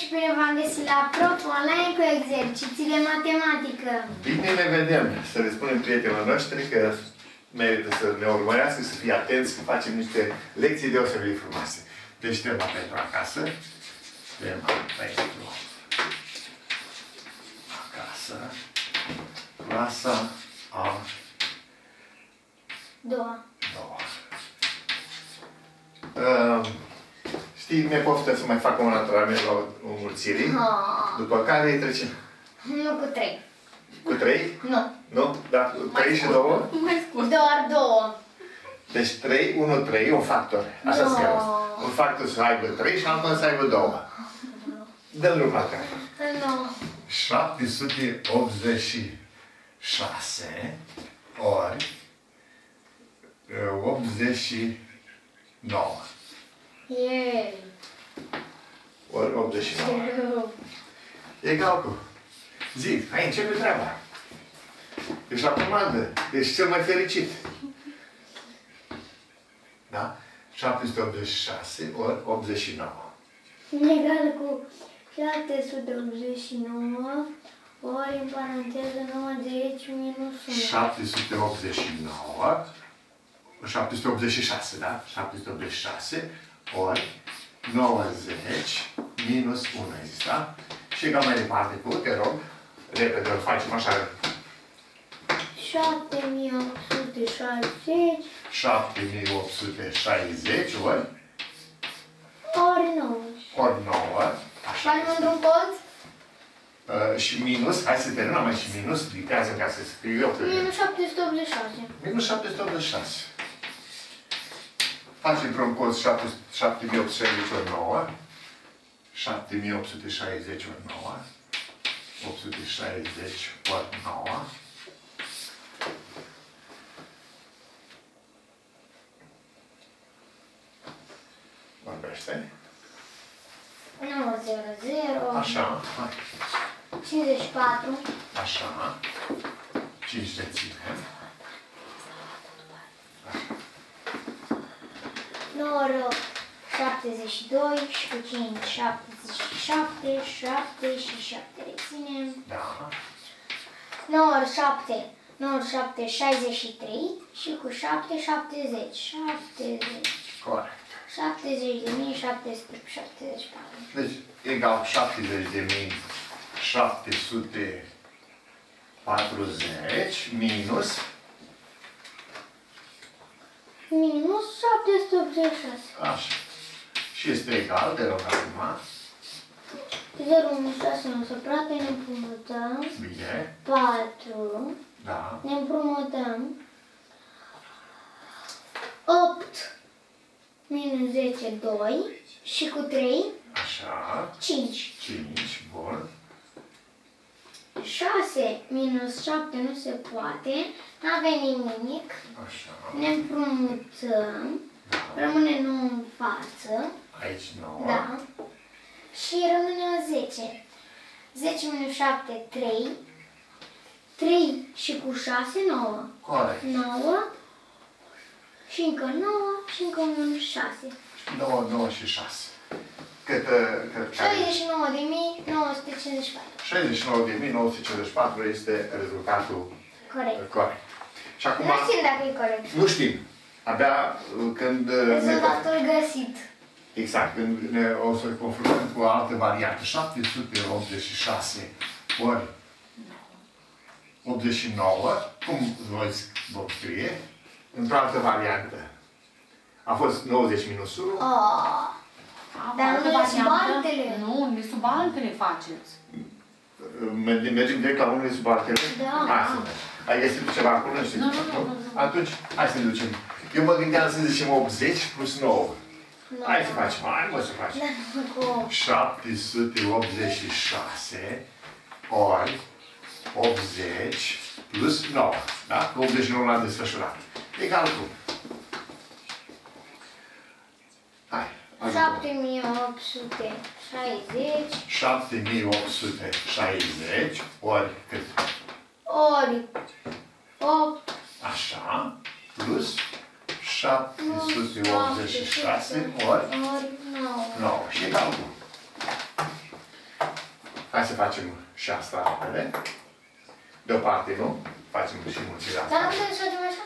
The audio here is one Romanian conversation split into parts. și bine v-am găsit la Prof Online cu exercițiile matematică. Bine le vedem. Să le spunem prietenilor noștri că merită să ne urmărească, să fie atenți, că facem niște lecții deosebit frumoase. Deci tema pentru acasă. Tema pentru acasă. Clasa a doua. Știi, mi-e poftă să mai fac un antrenament la o mulțire, după care trecem. Nu cu 3. Cu 3? Nu. Nu? Dar 3 și 2? Mai scurt. Doar 2. Deci 3, 1, 3, un factor. Așa se cheamă. Un factor să aibă 3 și altul să aibă 2. Dă-l rup la care. 786 ori 89. Yay! Ori 89. E calcul. Zic, hai, începe treaba. Ești la comandă. Ești cel mai fericit. Da? 786 ori 89. Egal cu 789 ori, în paranteză, 90 minus 1. 789 786, da? 786 ori 90 minus 1, da? Și cam mai departe, tu, te rog, repede, îl facem așa. 7860 7860 ori? Ori 9. Ori 9, așa. Mai într-un colț? Și minus, hai să terminăm mai și minus, dictează ca să scriu eu. Minus 786. Minus 786. Facem într-un colț 7869. 7860 ori 9. 860 ori 9. Vorbește. 900. Așa. 54. Așa. 5 de ținem. 9 rău, 72 și cu 5, 77, 7 și 7 reținem. Da. 9 ori 7, 9 ori 7, 63 și cu 7, 70. 70. Corect. 70.774. Deci, egal 70.740 minus... Minus 786. Așa. Și este egal, de rog acum. 016 asupra, că ne împrumutăm. Bine. 4. Da. Ne împrumutăm. 8. Minus 10, 2 și cu 3, așa, 5. 5, bun. 6 minus 7 nu se poate, n-avem nimic, așa. Ne împrumutăm, da. Rămâne 9 în față, aici 9, da. Și rămâne o 10. 10 minus 7, 3, 3 și cu 6, 9. Corect. 9. Și încă 9 și încă 1, 6. 9, 9 și 6. Cât 69.954. 69.954 este rezultatul corect. Corect. Și acum, nu știm dacă e corect. Nu știm. Abia când... Rezultatul găsit. Exact. Când o să ne confruntăm cu o altă variantă. 786 ori 89. Cum vă scrie? Într-o altă variantă. A fost 90 minus 1. Dar nu, sub altele faceți. Mergem direct la unele sub altele? Da. Ai găsit ceva acolo? Nu. Atunci, hai să ne ducem. Eu mă gândeam să zicem 80 plus 9. Hai să facem, hai să facem. 786 ori 80 plus 9. Da? 89 l-am desfășurat. Egal cum? Hai, ajungă. 7860. 7860 ori cât? Ori 8. Așa. Plus 786 ori 9. Și egal cum? să facem și asta altele. Deoparte, nu? Facem și mulțile asta. Dar nu putem să facem așa?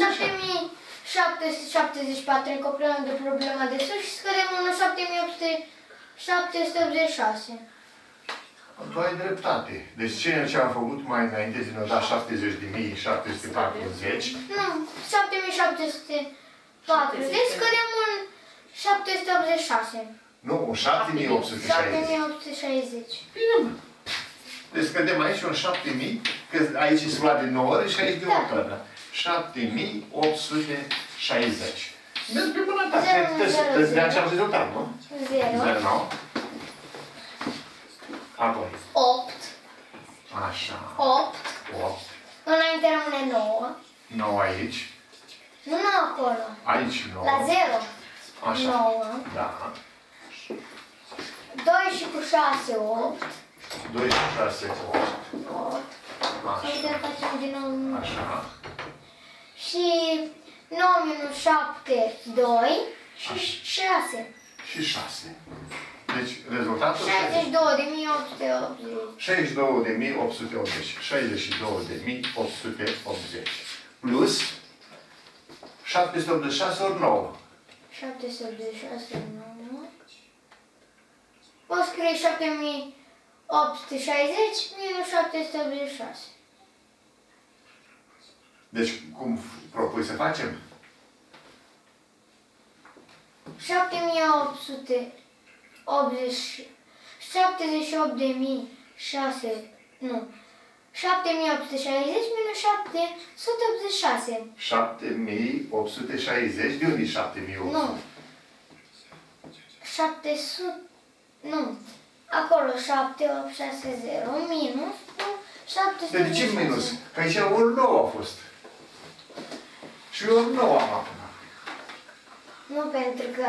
Da, 774 încoperăm de problema de sus și scădem 786. Tu ai dreptate. Deci ceea ce am făcut mai înainte din da 70.740. Nu, 7.740, scădem un 786. Nu, un 7.860. 7.860. Bine. Deci scădem aici un 7.000, că aici se lua de 9 ori și aici de 8 ori. 7.860. Mergi pe bună ta. Îți dea același rezultat, nu? 0. 0. Apoi. 8. Așa. 8. 8. Înainte rămâne 9. 9 aici. Nu, 9 acolo. Aici 9. La 0. Așa. 9. Da. 2 și cu 6, 8. 2 și cu 6, 8. 8. Așa. Să vedem facem din nou. Așa. Și 9 minus 7, 2 și așa. 6. Și 6. Deci rezultatul 62.880. 62.880 plus 786 ori 9. 786 ori 9. Poți scrie 7860 minus 786. Deci cum propui să facem? 7860 minus 786. 7860, de unde e 7800? Nu. 700, nu. Acolo 7860 minus 700. De ce minus? Că aici ori 9 a fost. Și ori 9 am acum. Nu, pentru că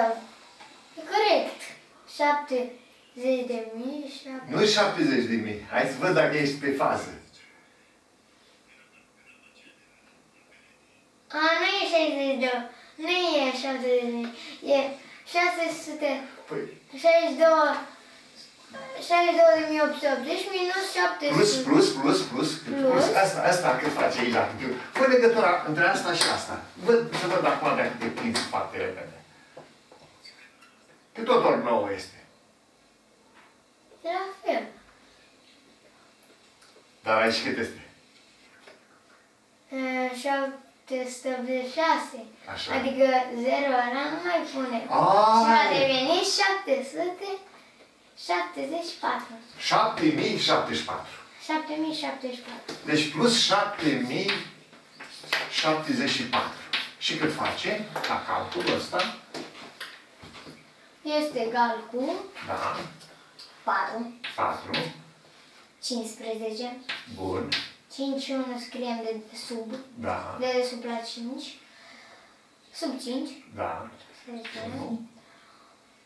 e corect. 70.000. Nu-i 70.000. Hai să văd dacă ești pe fază. A, nu e 62. Nu e 70.000. E 600. Păi. 62.880 minus 700. Plus. Asta cât face aici la cuplu. Fă legătura între asta și asta. Să văd acum dacă te prinzi foarte repede. Că tot ori 9 este. La fel. Dar aici cât este? 786. Așa. Adică 0 ăla nu mai pune. Și a devenit 774. 7074. 7074. Deci plus 7074. Și cât face la calculul ăsta? Este egal cu... Da. 4. 15. Bun. 5 și 1 scriem de sub. Da. De sub la 5. Sub 5. Da.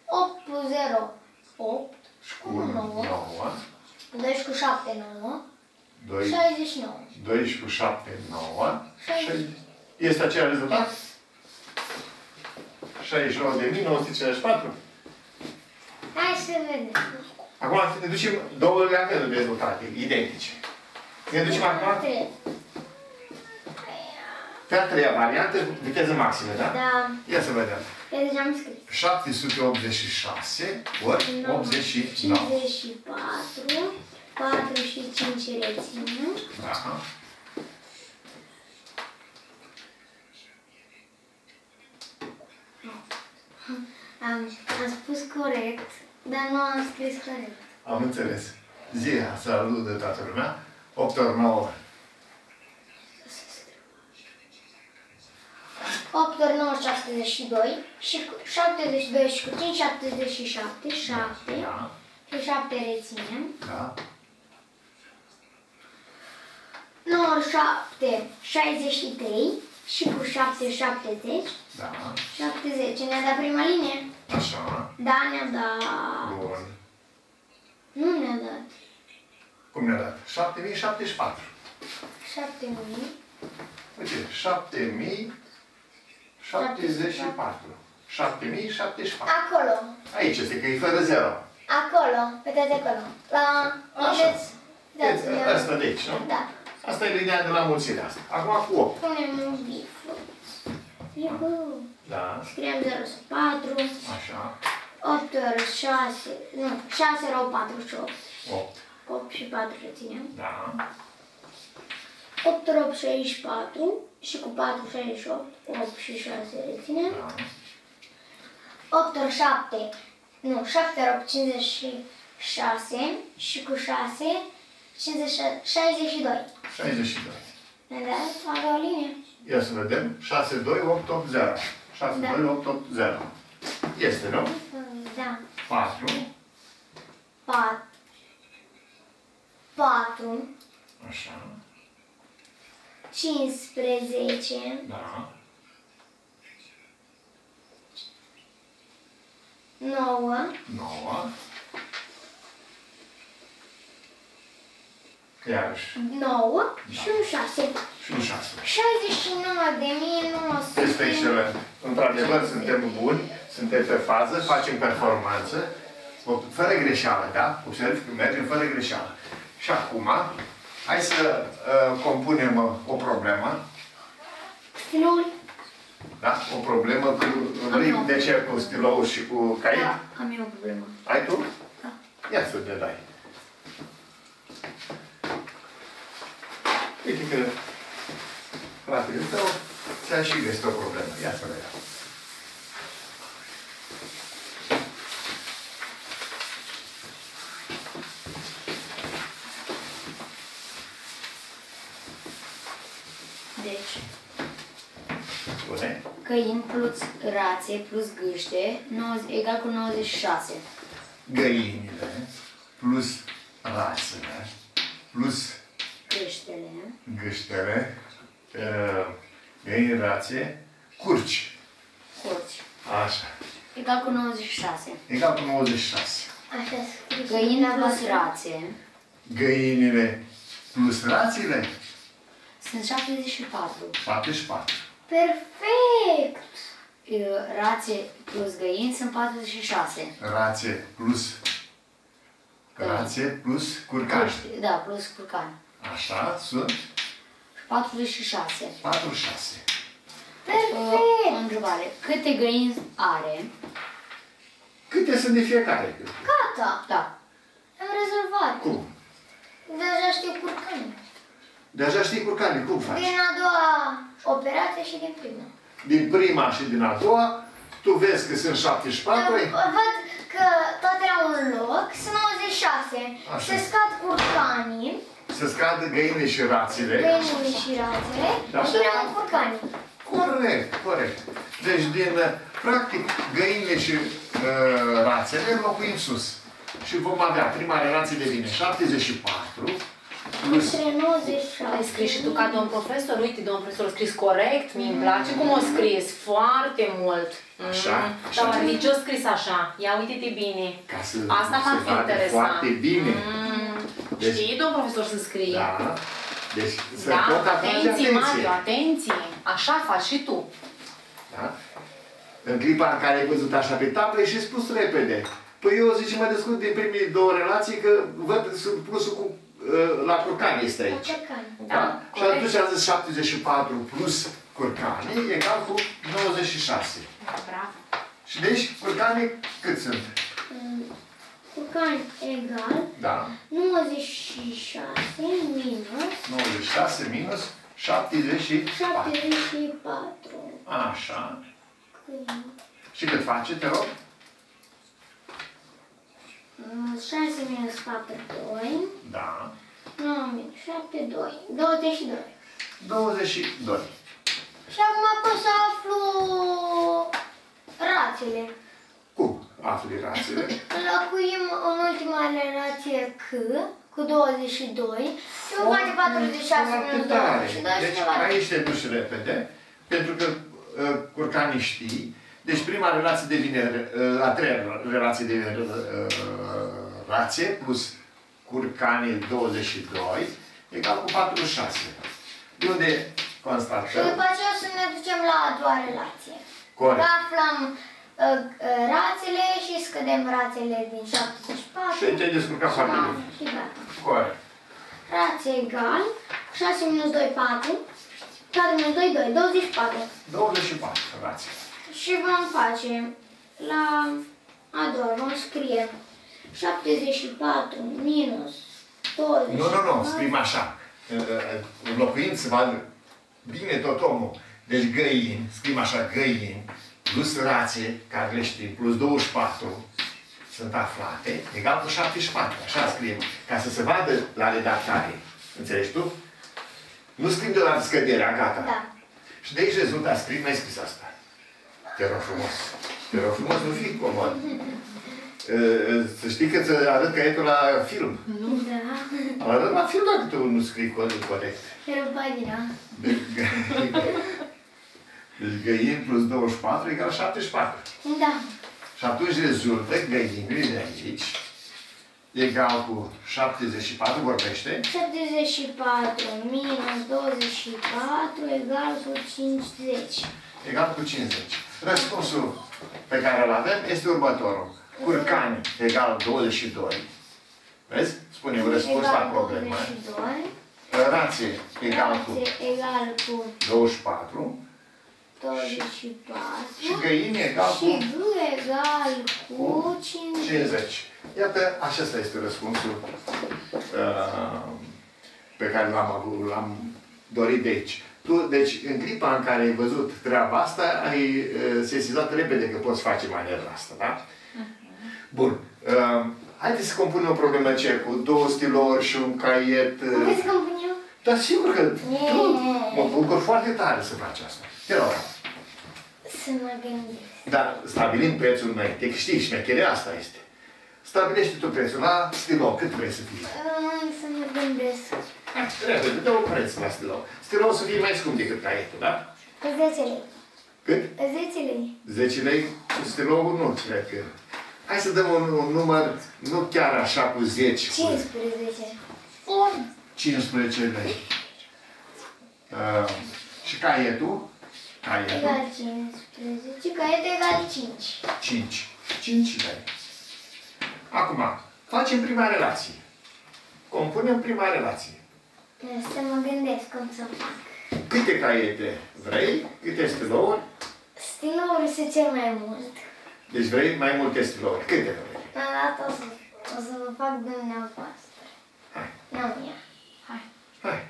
8 cu 0, 8. Și cu 1, 9. 2 și cu 7, 9. 69. 2 și cu 7, 9. 60. Este același rezultat? 69.954. Hai să vedem. Acum ne ducem două la fel de rezultate, identice. Ne ducem acum? Pe a treia variantă, viteză maximă, da? Da. Ia să vedem. Eu deja am scris. 786 ori 89. 54, 4 și 5 rețin. Da. 8. Am spus corect, dar nu am scris corect. Am înțeles. Zia, salut de toată lumea. 8 ori 9. 8 ori 9, 72. Și 72 și cu 5, 77. 7. Da. Și 7 reținem. Da. 9 ori 7, 63. Și cu 7, 70. Da. 70. Ne-a dat prima linie. Așa. Da, ne-a dat. Bun. Nu ne-a dat. Cum ne-a dat? 7074. 7000. Uite, 7074. 7074. Acolo. Aici este că e fără 0. Acolo, vedeți acolo. La... Așa. Asta de aici, nu? Da. Asta e linia de la mulțirea asta. Acum cu 8. Punem un biflu. Da. Scriem 0,4. Așa. 8 ori 6, nu, 6 erau 48. 8. 8 și 4 reținem. Da. 8 ori 8, 64. Și cu 4, 68. 8 și 6 reținem. Da. 8 ori 7. Nu, 7 ori 8, 56. Și cu 6, 62. 62. Vedeți? Avea o linie. Ia să vedem. 6, 2, 8, 8, 0. 6, da. 2, 8, 8, 0. Este, nu? Da. 4. 4. 4. Așa. 15. Da. 9. Iarăși. 9 și un 6. Și un 6. 69.900. Este excelent. Într-adevăr, suntem buni, suntem pe fază, facem performanță, fără greșeală, da? Observ că mergem fără greșeală. Și acum, hai să compunem o problemă. Stilul. Da? O problemă cu... De ce cu stilou și cu caiet? Da, am eu o problemă. Ai tu? Da. Ia să te dai. Uite că fratele tău ți-a și găsit o problemă. Ia să vedem. Deci, găin plus rațe plus gâște egal cu 96. Găinile plus rațele plus gâștele, găini, rațe, curci. Curci. Așa. Egal cu 96. Egal cu 96. Așa scrie. Găinile plus rațe. Găinile plus rațele? Sunt 74. 74. Perfect! Rațe plus găini sunt 46. Rațe plus... Rațe plus curcan. Curci, da, plus curcan. Așa, sunt? 46. 46. Perfect! Întrebare. Câte găini are? Câte sunt de fiecare? Gata! Da. Am rezolvat. Cum? Deja știu curcanii. Deja știi curcanii. Cum faci? Din a doua operație și din prima. Din prima și din a doua, tu vezi că sunt 74. Văd că toate erau în loc, sunt 96. Așa. Se scad curcanii. Să scadă găinile și rațele. Găinile și rațele, da? Și rămân curcanii. Corect, corect. Deci, din, practic, găinile și rațele locuim sus. Și vom avea prima relație de bine 74. Plus... Ai scris și tu ca domn profesor? Uite, domn profesor, a scris corect. Mi-mi place cum o scris. Foarte mult. Așa. Dar nici o scris așa. Ia uite-te bine. Asta m-ar fi interesant. Foarte bine. Deci, știi, domn profesor, să scrie. Da. Deci, să tot atenție, Mario, atenție. Așa faci și tu. Da? În clipa în care ai văzut așa pe tablă, și ai spus repede. Păi eu zic, mă descurc din primele două relații, că văd plusul cu, la curcani este aici. Da? Da? Și atunci am zis 74 plus curcani egal cu 96. Bravo. Și deci, curcanii cât sunt? Curcan egal, da. 96 minus 74. 74. Așa. Când? Și cât face, te rog? 6 minus 4, 2. Da. 9 minus 7, 2. 22. 22. Și acum pot să aflu rațele. Cum? Afli rațele. Înlocuim în ultima relație C cu 22 și o face 46 minus 22. Deci aici te duci repede, pentru că curcanii știi. Deci prima relație devine, a treia relație devine rație plus curcanii 22 egal cu 46. De unde constatăm? Și după aceea o să ne ducem la a doua relație. Corect. Aflăm rațele și scădem rațele din 74. Și te-ai descurcat foarte bine. Corect. Rație egal, 6 minus 2, 4, 4 minus 2, 2, 24. 24, rație. Și vom face la a doua, vom scrie 74 minus 24. Nu, nu, nu, scrim așa. Înlocuind să vadă bine tot omul. Deci găini, scrim așa, găini, plus rație, care le știi, plus 24, sunt aflate, egal cu 74. Așa scriem, ca să se vadă la redactare. Înțelegi tu? Nu scrim de la scăderea, gata. Da. Și de aici rezultat scris, n-ai scris asta. Te rog frumos. Te rog frumos, nu fii comod. Să știi că ți arăt că e tu la film. Da. Arăt la film dacă tu nu scrii corect. Era pagina. Deci găini plus 24 egal 74. Da. Și atunci rezultă găinile de aici egal cu 74, vorbește. 74 minus 24 egal cu 50. Egal cu 50. Răspunsul pe care îl avem este următorul. Curcani egal 22. Vezi? Spune un răspuns la problemă. Rație egal cu 24. 24. Și găini egal cu... Și gâ egal cu 50. Iată, acesta este răspunsul pe care l-am dorit de aici. Tu, deci, în clipa în care ai văzut treaba asta, ai sesizat repede că poți face maniera asta, da? Bun. Haideți să compunem o problemă aceea cu două stilouri și un caiet... Vreți să compun eu? Da, sigur că... Mă bucur foarte tare să faci asta. Te rog. Să mă gândesc. Dar stabilim prețul mai. Te știi, șmecherea asta este. Stabilește tu prețul la stilou. Cât vrei să fie? Să mă gândesc. Repede, dă un preț la stilou. Stilou o să fie mai scump decât caietul, da? 10 lei. Cât? 10 lei. 10 lei? Stiloul nu, cred că... Hai să dăm un număr, nu chiar așa cu 10. 15. 15 lei. Și caietul? Caietul? Egal 15. Caietul egal 5. 5. 5 lei. Acum, facem prima relație. Compunem prima relație. Să mă gândesc cum să fac. Câte caiete vrei? Câte stilouri? Stilouri se cer mai mult. Deci vrei mai multe stilouri. Câte vrei? La data o să vă fac dumneavoastră. Hai. Nu, ia. Hai. Hai.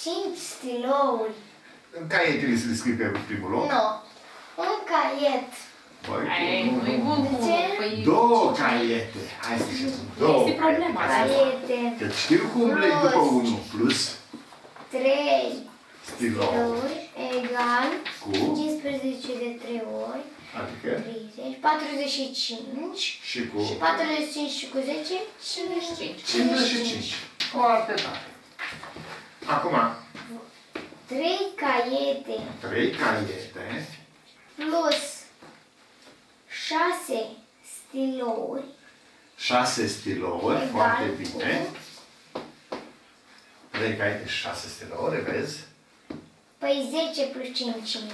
5 stilouri. În caiet trebuie să le scrii pe primul loc? Nu. Un caiet. Băi, două caiete. Hai să zicem. Două caiete. Că știu cum plec după 1 plus 3. Stilouri egal cu 15 de 3 ori, adică 30, 45 și cu 45 și cu 10, 55. 55. Foarte tare. Acum, 3 caiete. 3 caiete. Plus 6 stilouri. 6 stilouri, foarte bine. 3 caiete și 6 stilouri, vezi? Păi 10 plus 5, 15,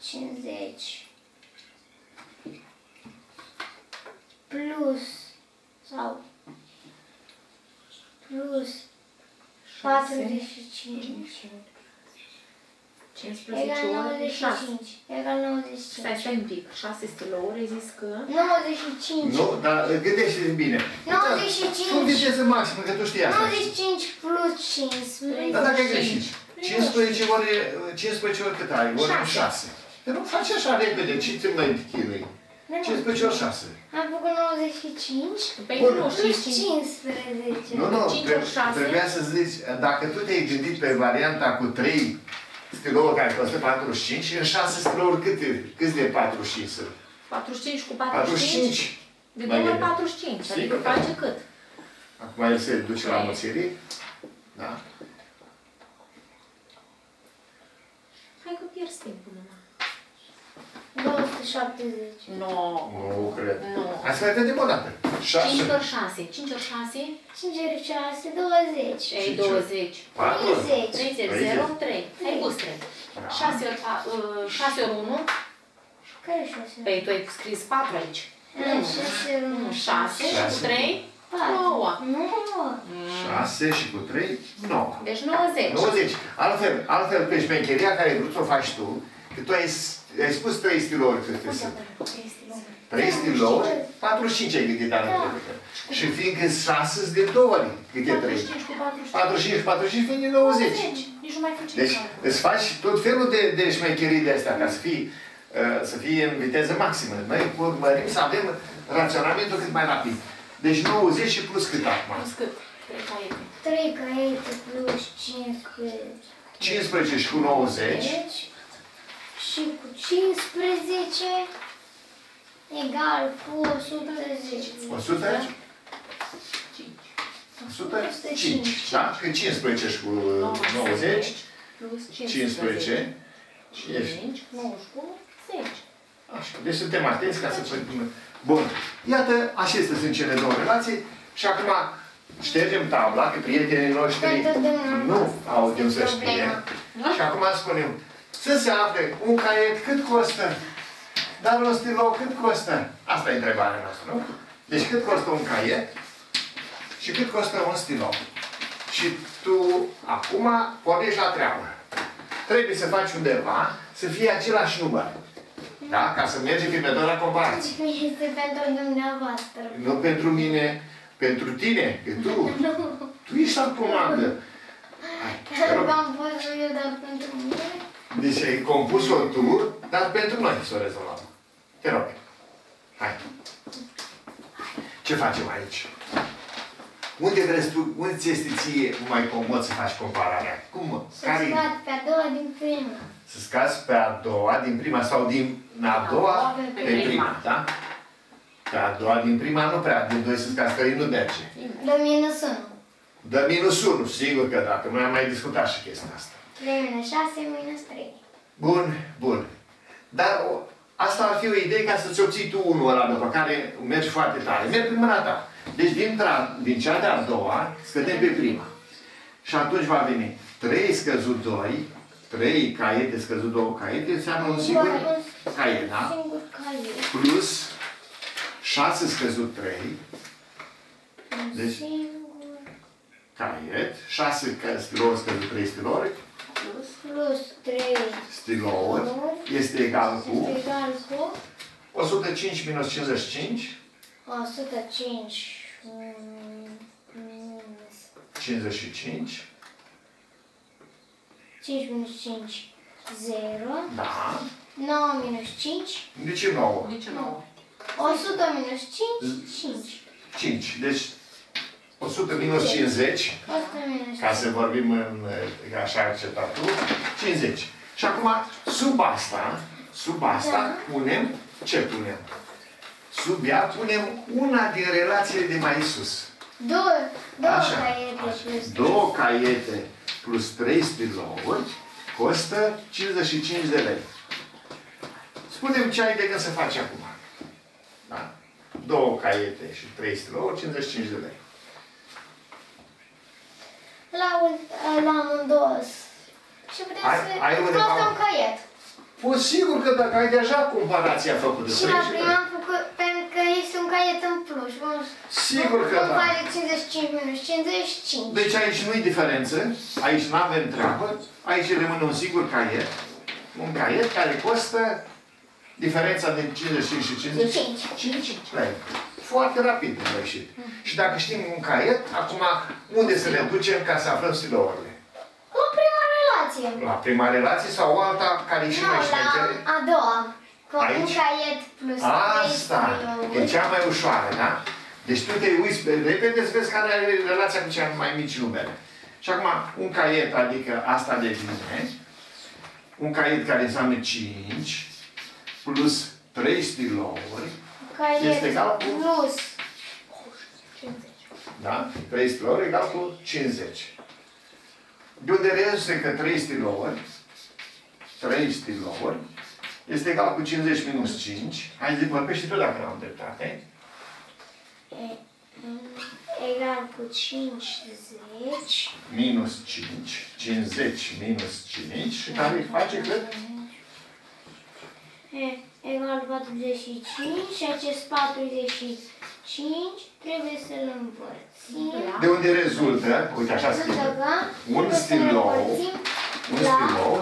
50, plus, sau, plus 45, egal 95, egal 95. Stai un pic, 6 stilouri, ai zis că... 95. Nu, dar gândește-te bine. 95. Nu gândește maxim, că tu știi asta. 95 plus 15. Dar dacă ai greșit, 15 ori cât ai? Ori 6. Dar nu faci așa repede, ci ți mai chinui. 15 ori 6. Am făcut 95. Păi nu, 15. Nu, nu, trebuia să zici, dacă tu te-ai gândit pe varianta cu 3, stilouri care costă 45 și în 6 stilouri câți de 45 sunt? 45 cu 45? De 2 ori 45, adică face cât? Acum el se duce la mulțire. Da. Hai că pierzi timpul numai. 270. Nu cred. Ați mai dat de o dată. 5 ori 6. 5 ori 6, 20. Ei, 20. 30. 30, 0, 3. Ai pus 3. 6 ori 1. Care e 6? Păi tu ai scris 4 aici. 6 cu 3? 9. 6 și cu 3? 9. Deci 90. 90. Altfel pe șmecheria care ai vrut să o faci tu, că tu ai spus 3 stilouri. 3 stilouri, 45 ai gândit anul trecut. Și fiindcă 6 de 2 ori câte 3. 45 cu 45 vine 90. Deci îți faci tot felul de șmecherii de astea ca să fii în viteză maximă. Noi urmărim să avem raționamentul cât mai rapid. Deci 90 și plus cât acum? Plus cât? 3 caiete plus 15. 15 și cu 90. Și cu 15 egal cu 110. 100? 105, da? Că 15 și cu 90. Plus 15. 5, 19, 10. Așa. Deci suntem atenți ca să facem. Bun. Iată, acestea sunt cele două relații. Și acum ștergem tabla, că prietenii noștri nu au timp să știe. Și acum spunem, să se afle un caiet cât costă, dar un stilou cât costă. Asta e întrebarea noastră, nu? Deci cât costă un caiet și cât costă un stilou. Și tu acum pornești la treabă. Trebuie să faci undeva să fie același număr. Da? Ca să mergem pe metoda comparației. Este pentru dumneavoastră. Nu pentru mine, pentru tine, că tu. Tu ești la comandă. V-am văzut eu, dar pentru mine. Deci ai compus o tur, dar pentru noi să o rezolvăm. Te rog. Hai. Ce facem aici? Unde vrei tu, unde ți este ție mai comod să faci compararea? Cum? Să scazi pe a doua din prima. Să scazi pe a doua din prima sau din a doua pe prima, da? Pe a doua din prima nu prea, din doi să scazi, că nu merge. Dă minus 1. Dă minus 1, sigur că dacă noi am mai discutat și chestia asta. 3 minus 6, minus 3. Bun, bun. Dar asta ar fi o idee ca să-ți obții tu unul ăla după care mergi foarte tare. Mergi prin mâna ta. Deci din cea de-a doua scădem pe prima. Și atunci va veni 3 scăzut 2, 3 caiete scăzut 2 caiete, înseamnă un singur caiet, da? Plus 6 scăzut 3, deci caiet, 6 stilouri scăzut 3 stilouri, plus 3 stilouri, este egal cu 105 minus 55, 105 minus 55. 5 minus 5, 0. Da. 9 minus 5. Nici 9. Nici 9. 100 minus 5, 5. 5. Deci 100 minus 50. 100 minus 50. Ca să vorbim în așa acceptatul. 50. Și acum sub asta punem ce punem? Sub ea punem una din relațiile de mai sus. Două caiete plus 3 stilouri costă 55 de lei. Spune-mi ce ai de gând să faci acum. Da? Două caiete și 3 stilouri, 55 de lei. La amândouă. Și putem să costă un caiet. Păi sigur că dacă ai deja comparația făcută. Și la prima am făcut, pentru că este un caiet în plus. Sigur că da. Vale 55 minus 55. Deci aici nu-i diferență, aici nu avem treabă, aici rămâne un singur caiet. Un caiet care costă diferența de 55 și 55. 55 lei. Foarte rapid am reușit. Și dacă știm un caiet, acum unde să ne ducem ca să aflăm stilourile? La prima relație sau alta care și mai șmecheră? La a doua. Cu un caiet plus 3 stilouri. E cea mai ușoară, da? Deci tu te uiți repede să vezi care are relația cu cea mai mici numere. Și acum, un caiet, adică asta devine un caiet care înseamnă 5 plus 3 stilouri este egal cu plus 50. Da? 3 stilouri egal cu 50. De unde reiese că 3 stilouri este egal cu 50 minus 5. Hai zi, vorbește tu dacă n-am dreptate. Egal cu 50. Minus 5. 50 minus 5. Și care îi face cât? egal 45 și acest 45 trebuie să-l împărțim. De unde rezultă, uite așa scrie, un stilou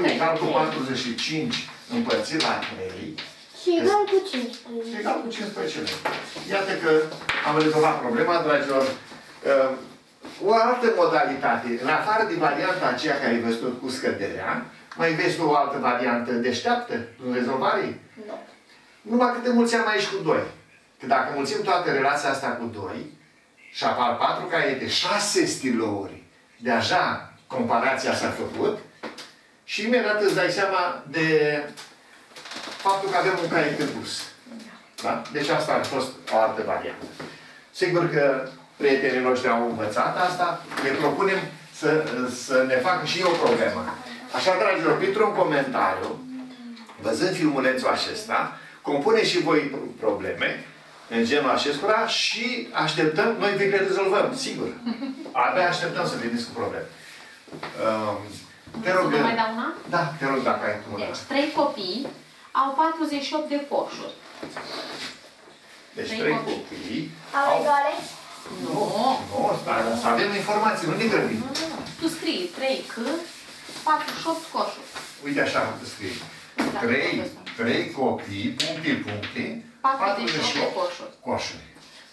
egal cu 45 împărțit la 3. Și egal cu 15. Egal cu 15 lei. Iată că am rezolvat problema, dragilor. O altă modalitate, în afară de varianta aceea care ai văzut cu scăderea, mai vezi o altă variantă deșteaptă în rezolvare? Nu. Numai câte mulțeam aici cu 2. Că dacă mulțim toată relația asta cu 2 și apar 4 caiete, 6 stilouri. Deja comparația s-a făcut și imediat îți dai seama de faptul că avem un caiet în plus. Da? Deci asta a fost o altă variantă. Sigur că prietenii noștri au învățat asta, le propunem să ne facă și eu o problemă. Așa, dragilor, printr-un comentariu, văzând filmulețul acesta, compune și voi probleme în genul acestora și așteptăm, noi vi le rezolvăm, sigur. Abia așteptăm să veniți cu probleme. Te rog, mai dau una? Da, te rog dacă ai una. Deci, 3 copii au 48 de coșuri. Deci, 3 copii au egale? Nu, nu, să avem informații, nu ne grăbim. Tu scrii 3 că 48 coșuri. Uite așa cum scrie. 3 copii, puncte, 48 coșuri.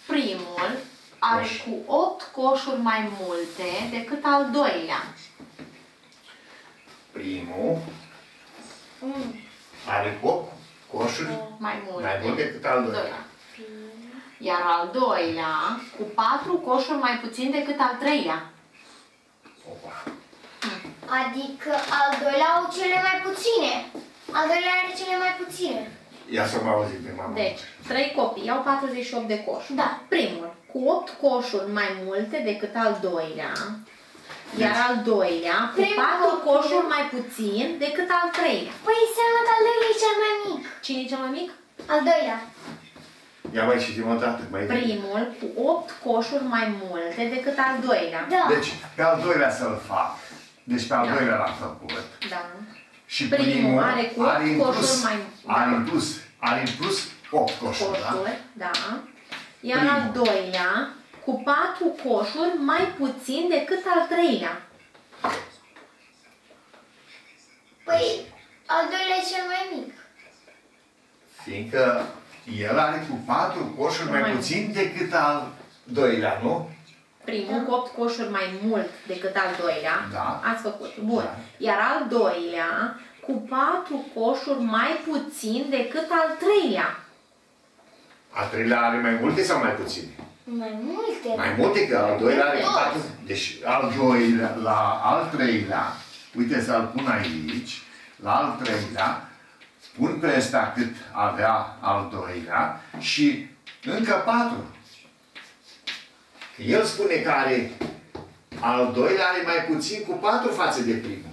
Primul are cu 8 coșuri mai multe decât al doilea. Primul are cu 8 coșuri mai multe decât al doilea. Iar al doilea cu 4 coșuri mai puțin decât al treilea. Opa. Adică al doilea au cele mai puține. Al doilea are cele mai puține. Ia să mă auzi pe mama. Deci, 3 copii au 48 de coșuri. Da. Primul, cu 8 coșuri mai multe decât al doilea. Iar al doilea, cu 4 coșuri mai puțin decât al treilea. Păi înseamnă că al doilea e cel mai mic. Cine e cel mai mic? Al doilea. Ia mai citim o dată. Primul, cu 8 coșuri mai multe decât al doilea. Da. Deci, pe al doilea să-l fac. Deci pe al doilea l-am făcut. Da. Și primul are cu 8 coșuri mai multe. Are în plus 8 coșuri, da? Da. Iar al doilea cu 4 coșuri mai puțin decât al treilea. Păi, al doilea e cel mai mic. Fiindcă el are cu 4 coșuri mai puțin decât al doilea, nu? Primul cu 8 coșuri mai mult decât al doilea, ați făcut. Bun. Da. Iar al doilea cu 4 coșuri mai puțin decât al treilea. Al treilea are mai multe sau mai puține? Mai multe. Mai multe, că al doilea are 4. Deci al doilea, la al treilea, uite să-l pun aici, la al treilea, pun pe ăsta cât avea al doilea și încă 4. El spune că are al doilea are mai puțin cu 4 față de primul.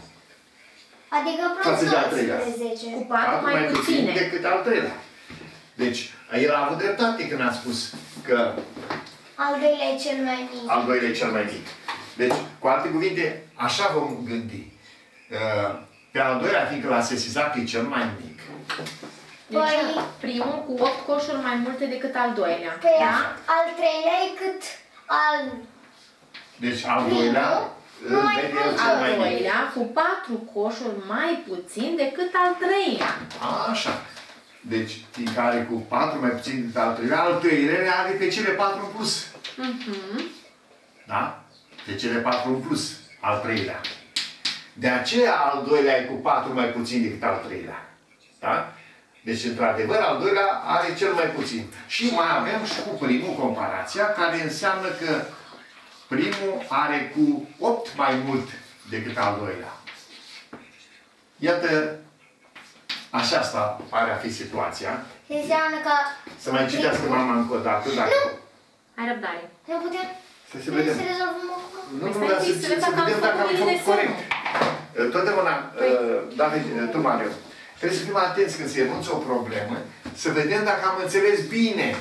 Adică față de al treilea. Cu 4 mai puțin decât al treilea. Deci, el a avut dreptate când a spus că al doilea e cel mai mic. Al doilea e cel mai mic. Deci, cu alte cuvinte, așa vom gândi. Pe al doilea, fiindcă l-a sesizat că e cel mai mic. Deci, primul cu 8 coșuri mai multe decât al doilea. Pe al treilea e cât Deci al doilea cu 4 coșuri mai puțin decât al treilea. Așa. Deci, fiindcă are cu 4 mai puțin decât al treilea, al treilea are pe cele 4 în plus. Da? Pe cele 4 în plus, al treilea. De aceea al doilea e cu 4 mai puțin decât al treilea. Da? Deci, într-adevăr, al doilea are cel mai puțin. Și mai avem și cu primul comparația, care înseamnă că primul are cu 8 mai mult decât al doilea. Iată, așa asta pare a fi situația. Înseamnă că... Să mai citească mama încă o dată, dacă... Nu! Ai răbdare. Nu putem să rezolvăm acum. Nu, să vedem dacă am făcut corect. Totdeauna, David, tu, Mariu. Trebuie să fim atenți când se enunță o problemă, să vedem dacă am înțeles bine.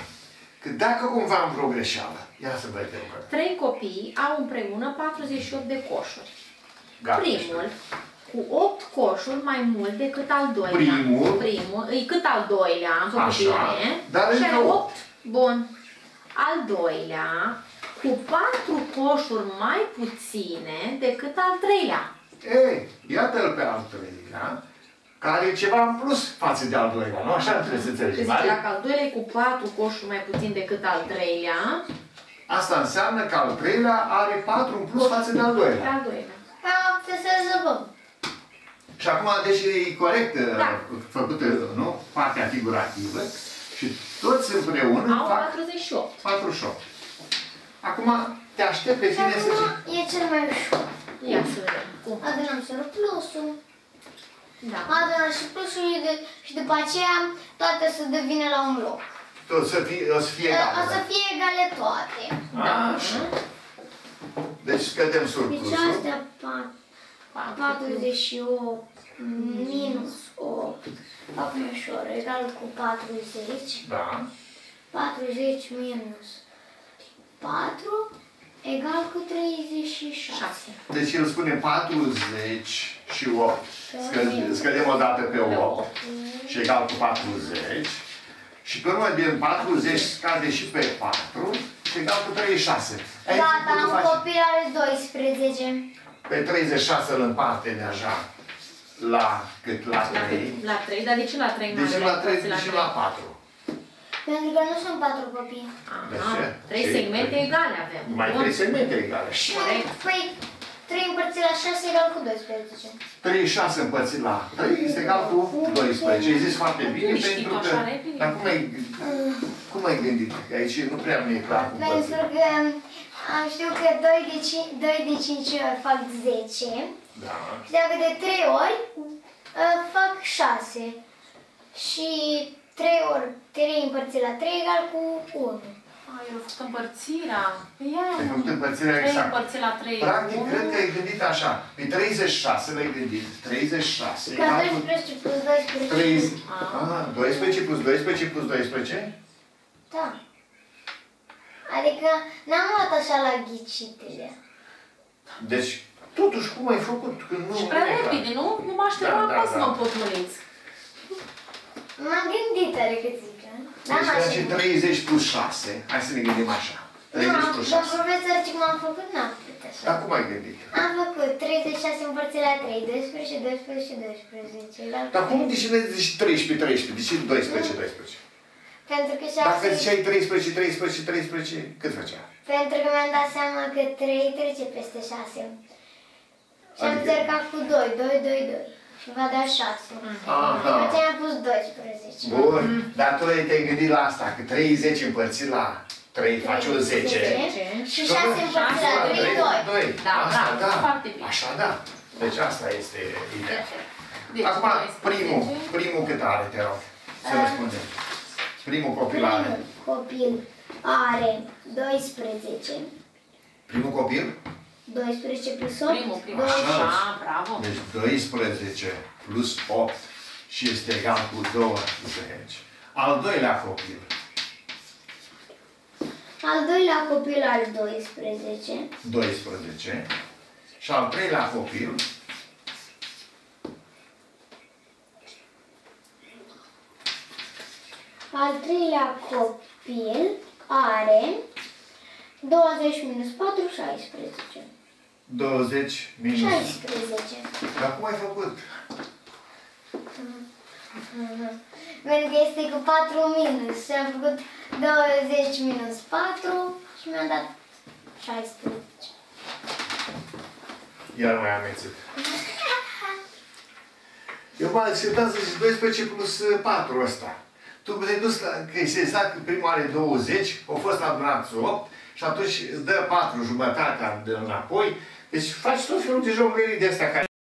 Că dacă cumva am vreo greșeală. Ia să vedem. 3 copii au împreună 48 de coșuri. Primul cu 8 coșuri mai mult decât al doilea. Primul e cât al doilea, am făcut bine. Dar și încă 8. Bun. Al doilea cu 4 coșuri mai puține decât al treilea. Ei, iată-l pe al treilea, care e ceva în plus față de al doilea, nu? Așa trebuie să înțelegem. Deci dacă al doilea e cu 4 coșuri mai puțin decât al treilea, asta înseamnă că al treilea are 4 în plus față de al doilea. Al doilea. Trebuie să zăbăm. Și acum, deci e corect făcută, nu? Partea figurativă. Și toți împreună au fac 48. 48. Acum te aștept pe tine să zici. E cel mai ușor. Ia să vedem. Cum? Adunăm și plusul. Da. Adunăm și plusul și după aceea toate să devină la un loc. O să fie egale. O să fie egale toate. Da. Așa. Deci scădem surplusul. Deci astea 48 minus 8 egal cu 40. Da. 40 minus 4 egal cu 36. Deci el spune 40 și 8. Scădem o dată pe 8 și egal cu 40. Și pe urmă din 40 scade și pe 4 și egal cu 36. Gata, am copil are 12. Pe 36 îl împarte deja la cât? La 3. La 3, dar de ce la 3 mai mult? Deci la 3 și la 4. Pentru că nu sunt 4 copii. Aha, 3 segmente egale avem. Mai 3 segmente egale. Păi 3 împărțit la 6 egal cu 12. 36 împărțit la 3 este egal cu 12. Ai zis foarte bine pentru că... Dar cum ai gândit? Aici nu prea mi-e clar cum părțit. Pentru că știu că 2 de 5 ori fac 10. Da. Și dacă de 3 ori fac 6. Și... 3 ori 3 împărțit la 3 egal cu 1. Ai, eu am făcut împărțirea. Ai făcut împărțirea exact. 3 împărțit la 3 egal cu 1. Practic, cred că ai gândit așa. Pe 36 l-ai gândit. 36 egal cu... 12 plus 12. 12 plus 12 plus 12? Da. Adică n-am luat așa la ghicitele. Deci, totuși, cum ai făcut? Și prea repede, nu? Nu mă așteptam ca să mă potmăriți. M-am gândit tare cât zică. Deci 30 plus 6. Hai să ne gândim așa. 30 plus 6. Dar profesor, ce m-am făcut, n-am făcut așa. Dar cum ai gândit? Am făcut 36 împărțit la 3, 12 și 12 și 12. Dar cum zici 13, 13? De ce 12, 12? Pentru că 6... Dacă ziceai 13, 13, 13, cât făcea? Pentru că mi-am dat seama că 3 trece peste 6. Și am încercat cu 2, 2, 2, 2. Va da 6. După ce am pus 12. Bun. Dar tu te-ai gândit la asta, că 30 împărțit la 3 face o 10. Și 6 împărțit la 3, 2. Da, da. Așa da. Deci asta este ideea. Acum, primul cât are, te rog, să răspundem. Primul copil are. Primul copil are 12. Primul copil? 12 plus 8, Așa, bravo. Deci 12 plus 8 și este egal cu 20. Al doilea copil. Al doilea copil are 12. 12. Și al treilea copil. Al treilea copil are 20 minus 4, 16. 20 minus 16. Dar cum ai făcut? Pentru că este cu 4 minus și am făcut 20 minus 4 și mi-am dat 16. Iar mai amețit. Eu m-am acceptat să zic 12 plus 4 ăsta. Tu te-ai dus, că este exact că primul are 20, au fost adunați 8, și atunci îți dă 4 jumătatea de înapoi. Deci faci tot felul de jocuri de astea care...